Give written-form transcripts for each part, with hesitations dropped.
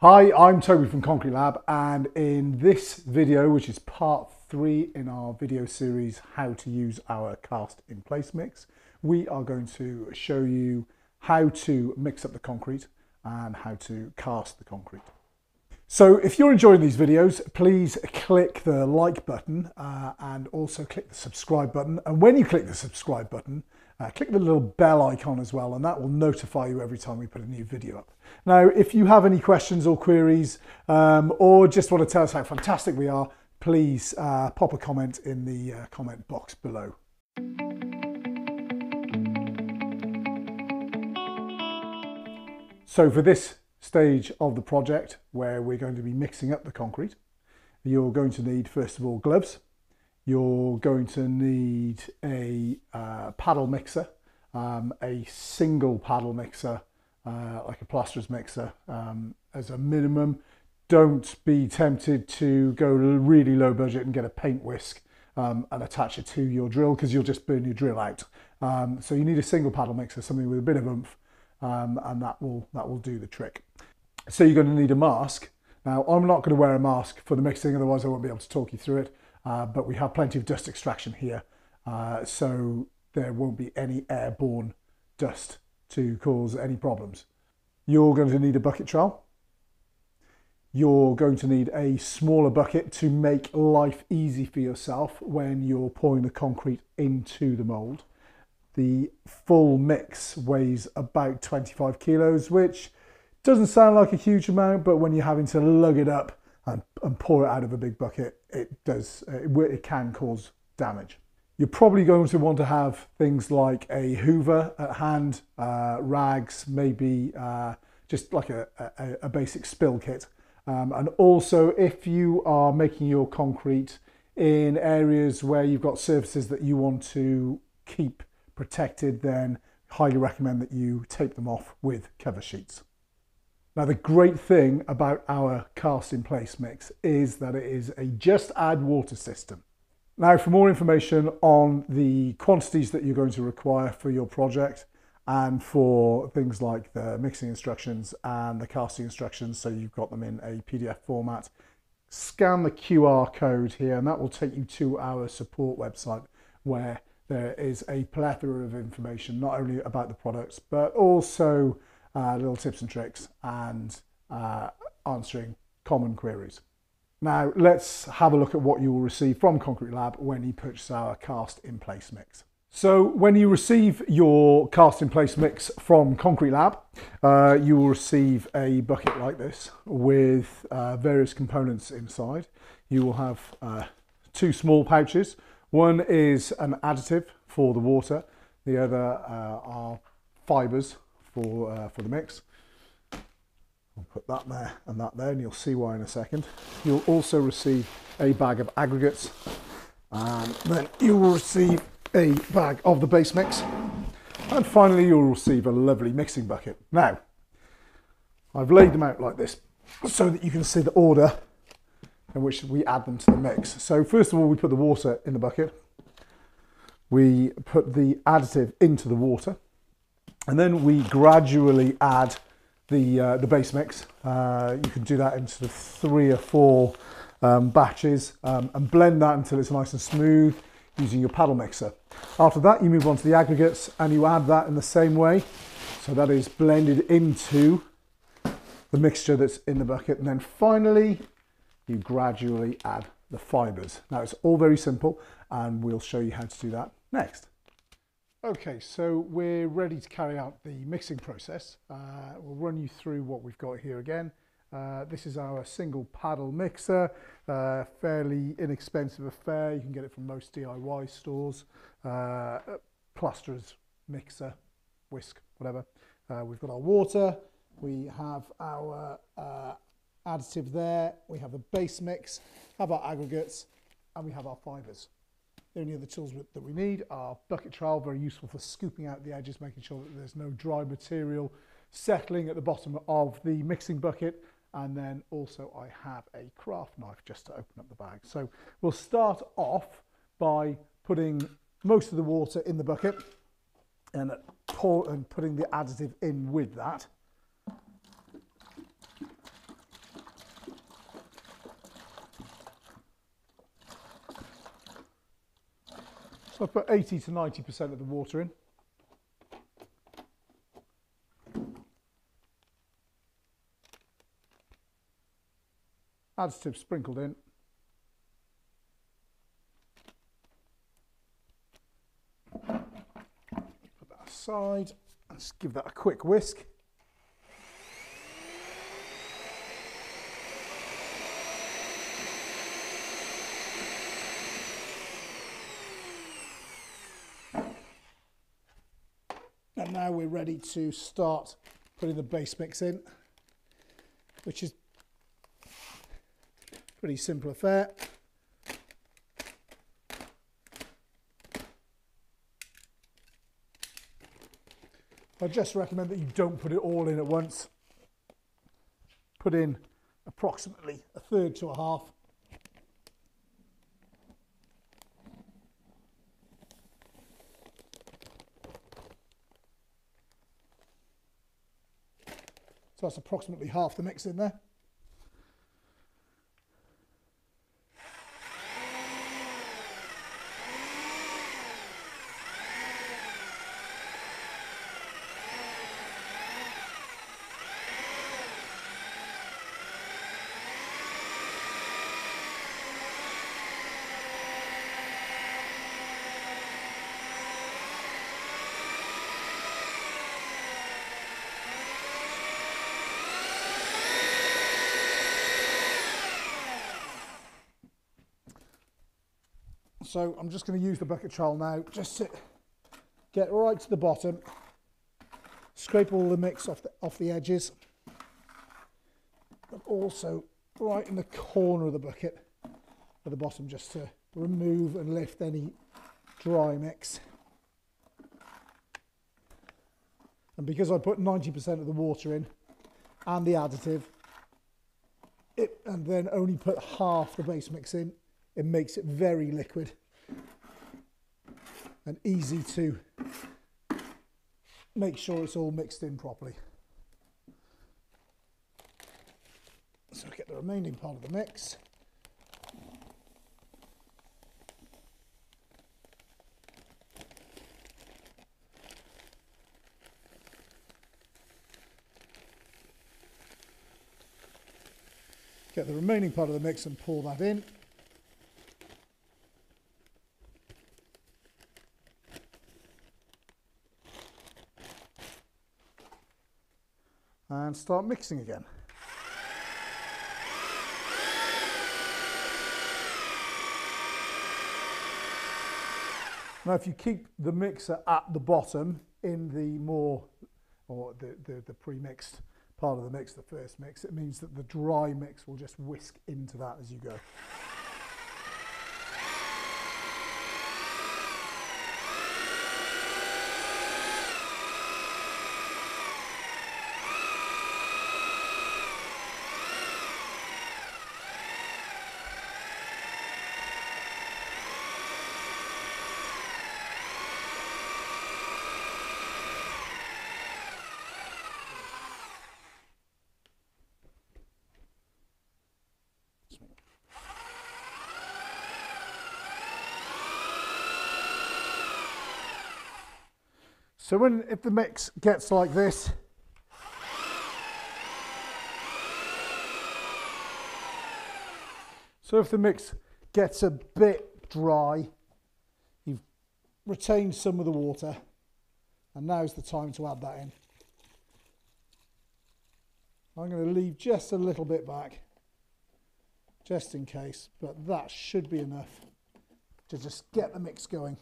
Hi, I'm Toby from Concrete Lab, and in this video, which is part 3 in our video series, How to Use Our Cast-In-Place Mix, we are going to show you how to mix up the concrete and how to cast the concrete. So if you're enjoying these videos, please click the like button and also click the subscribe button. And when you click the subscribe button, click the little bell icon as well, and that will notify you every time we put a new video up. Now, if you have any questions or queries or just want to tell us how fantastic we are, please pop a comment in the comment box below. So for this stage of the project, where we're going to be mixing up the concrete, you're going to need, first of all, gloves. You're going to need a paddle mixer, a single paddle mixer, like a plasterer's mixer as a minimum. Don't be tempted to go really low budget and get a paint whisk and attach it to your drill, because you'll just burn your drill out. So you need a single paddle mixer, something with a bit of oomph, and that will do the trick. So you're going to need a mask. Now, I'm not going to wear a mask for the mixing, otherwise I won't be able to talk you through it. But we have plenty of dust extraction here, so there won't be any airborne dust to cause any problems. You're going to need a bucket trowel. You're going to need a smaller bucket to make life easy for yourself when you're pouring the concrete into the mould. The full mix weighs about 25 kilos, which doesn't sound like a huge amount, but when you're having to lug it up and pour it out of a big bucket, it can cause damage. You're probably going to want to have things like a hoover at hand, rags, maybe just like a basic spill kit. And also, if you are making your concrete in areas where you've got surfaces that you want to keep protected, then highly recommend that you tape them off with cover sheets. Now, the great thing about our Cast-In-Place Mix is that it is a just add water system. Now, for more information on the quantities that you're going to require for your project and for things like the mixing instructions and the casting instructions, so you've got them in a PDF format, scan the QR code here and that will take you to our support website, where there is a plethora of information, not only about the products, but also little tips and tricks and answering common queries. Now let's have a look at what you will receive from Concrete Lab when you purchase our Cast-In-Place Mix. So when you receive your Cast-In-Place Mix from Concrete Lab, you will receive a bucket like this with various components inside. You will have two small pouches. One is an additive for the water, the other are fibres for the mix. I'll put that there and that there, and you'll see why in a second. You'll also receive a bag of aggregates, and then you will receive a bag of the base mix, and finally you'll receive a lovely mixing bucket. Now, I've laid them out like this so that you can see the order in which we add them to the mix. So first of all, we put the water in the bucket, we put the additive into the water, and then we gradually add the base mix. You can do that in sort of 3 or 4 batches and blend that until it's nice and smooth using your paddle mixer. After that, you move on to the aggregates and you add that in the same way. So that is blended into the mixture that's in the bucket. And then finally, you gradually add the fibers. Now, it's all very simple and we'll show you how to do that next. Okay, so we're ready to carry out the mixing process. We'll run you through what we've got here again. This is our single paddle mixer, fairly inexpensive affair. You can get it from most DIY stores. Plasterer's mixer, whisk, whatever. We've got our water, we have our additive there, we have the base mix, have our aggregates, and we have our fibres. The only other tools that we need are bucket trowel, very useful for scooping out the edges, making sure that there's no dry material settling at the bottom of the mixing bucket. And then also I have a craft knife just to open up the bag. So we'll start off by putting most of the water in the bucket and putting the additive in with that. So I've put 80 to 90% of the water in. Additive sprinkled in. Put that aside. Let's give that a quick whisk. And now we're ready to start putting the base mix in, which is a pretty simple affair. I just recommend that you don't put it all in at once. Put in approximately a third to a half. So that's approximately half the mix in there. So I'm just going to use the bucket trowel now, just to get right to the bottom, scrape all the mix off the edges, but also right in the corner of the bucket at the bottom, just to remove and lift any dry mix. And because I put 90% of the water in and the additive, and then only put half the base mix in, it makes it very liquid and easy to make sure it's all mixed in properly. So get the remaining part of the mix. Get the remaining part of the mix and pour that in. And start mixing again. Now, if you keep the mixer at the bottom in the the pre-mixed part of the mix, the first mix, it means that the dry mix will just whisk into that as you go. So if the mix gets like this, a bit dry, you've retained some of the water, and now's the time to add that in. I'm going to leave just a little bit back, just in case, but that should be enough to just get the mix going.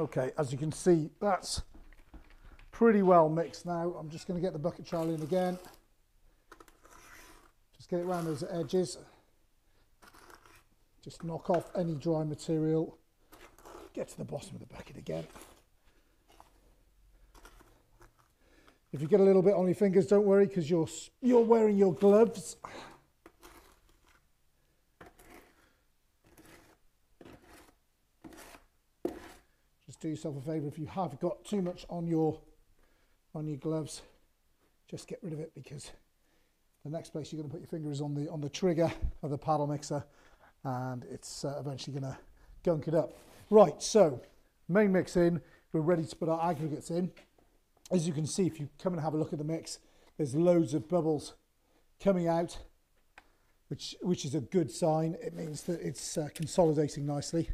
Okay, as you can see, that's pretty well mixed now. I'm just going to get the bucket trowel in again. Just get it around those edges. Just knock off any dry material. Get to the bottom of the bucket again. If you get a little bit on your fingers, don't worry, because you're wearing your gloves. Just do yourself a favour, if you have got too much on your gloves, just get rid of it, because the next place you're going to put your finger is on the trigger of the paddle mixer, and it's eventually going to gunk it up. Right, so main mix in, we're ready to put our aggregates in. As you can see, if you come and have a look at the mix, there's loads of bubbles coming out, which is a good sign. It means that it's consolidating nicely.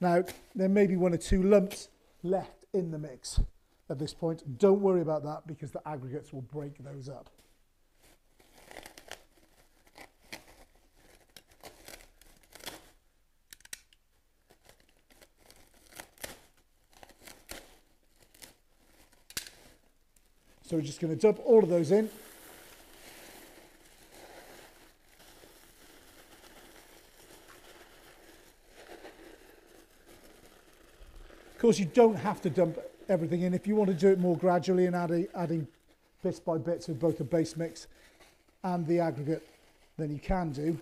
Now, there may be one or two lumps left in the mix at this point. Don't worry about that, because the aggregates will break those up. So we're just going to dump all of those in. Of course, you don't have to dump everything in. If you want to do it more gradually and adding bits by bits of both the base mix and the aggregate, then you can do.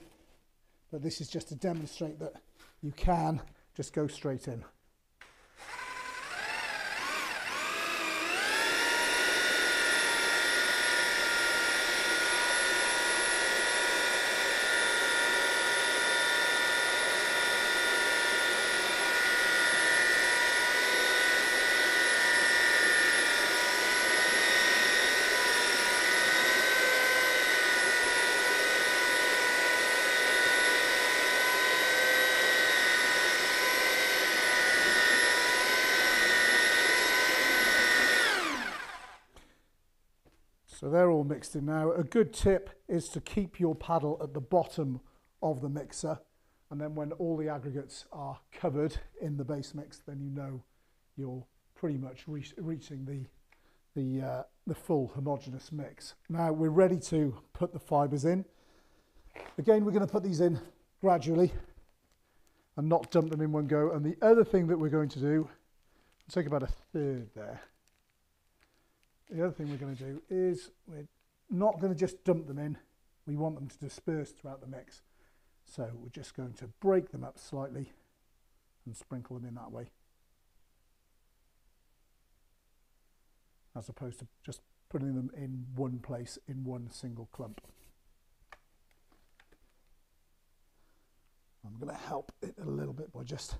But this is just to demonstrate that you can just go straight in. So they're all mixed in now. A good tip is to keep your paddle at the bottom of the mixer, and then when all the aggregates are covered in the base mix, then you know you're pretty much reaching the full homogeneous mix. Now we're ready to put the fibres in. Again, we're going to put these in gradually and not dump them in one go. And the other thing that we're going to do, take about a third there. The other thing we're going to do is we're not going to just dump them in. We want them to disperse throughout the mix. So we're just going to break them up slightly and sprinkle them in that way, as opposed to just putting them in one place in one single clump. I'm going to help it a little bit by just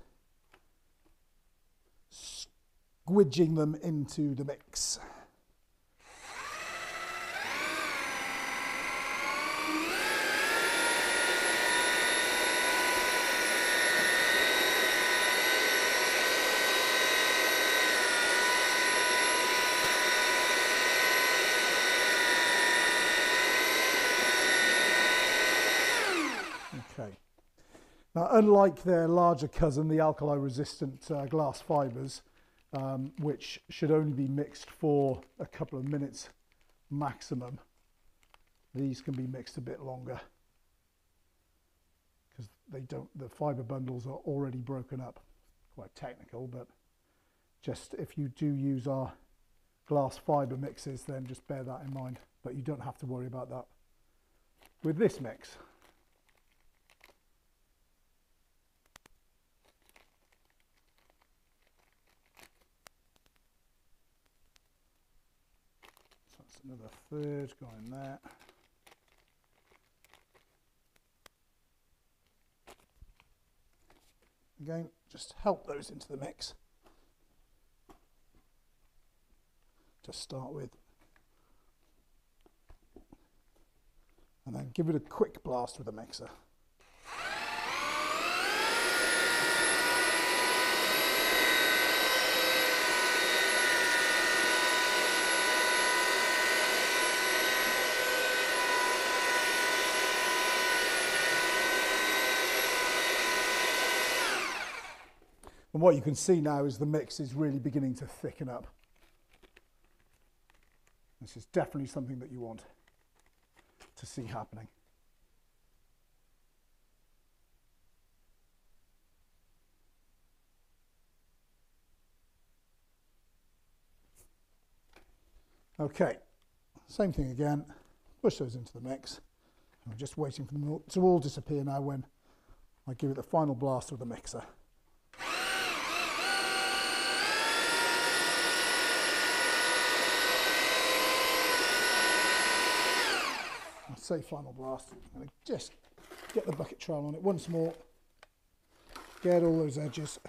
squidging them into the mix. Now, unlike their larger cousin, the alkali-resistant glass fibres, which should only be mixed for a couple of minutes maximum, these can be mixed a bit longer, because the fibre bundles are already broken up. Quite technical, but just if you do use our glass fibre mixes, then just bear that in mind. But you don't have to worry about that with this mix. Another third going there. Again, just help those into the mix to start with, and then give it a quick blast with the mixer. And what you can see now is the mix is really beginning to thicken up. This is definitely something that you want to see happening. Okay, same thing again, push those into the mix. I'm just waiting for them to all disappear now when I give it the final blast with the mixer. I'd say final blast, I'm going to just get the bucket trowel on it once more, get all those edges.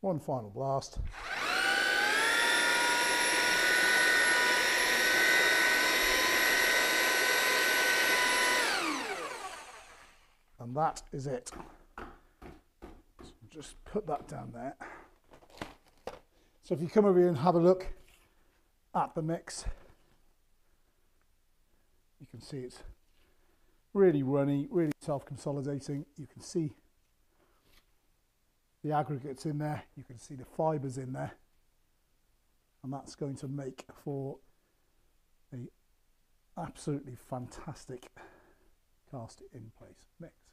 One final blast. And that is it. So just put that down there. So if you come over here and have a look at the mix, you can see it's really runny, really self-consolidating. You can see the aggregates in there, you can see the fibres in there, and that's going to make for an absolutely fantastic cast-in-place mix.